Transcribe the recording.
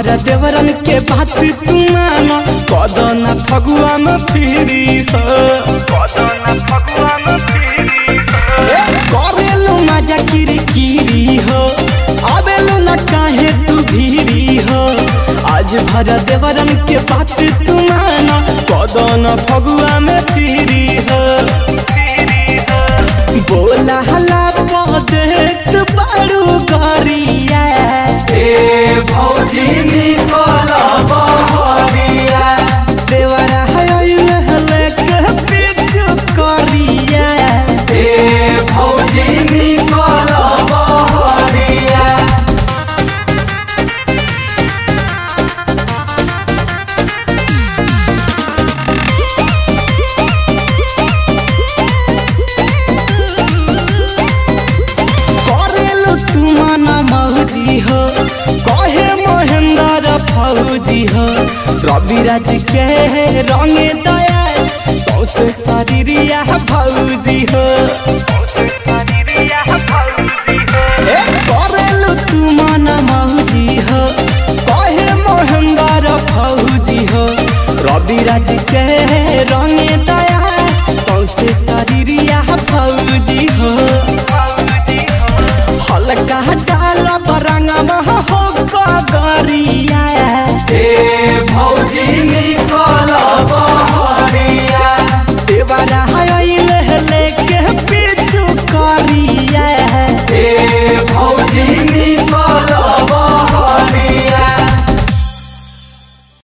भरा देवरन के बात तू माना कदना फगुआ में फिरी हो कदना फगुआ में फिरी हो करेलू मजा किरी किरी हो आबेलू ना काहे तू भीरी हो आज भरा देवरन के बात तू माना कदना फगुआ में फिरी हो बोला हला पदेत बारू करिया भौजीनी कोला बहरिया देवरा हयल हलक पीछू करिया भौजीनी कोला बहरिया करेलू तुमान मौजी हो कहे महेंद्र फौजी हो रवि राज के रंगे दया सौसे शरीरिया फौजी हो।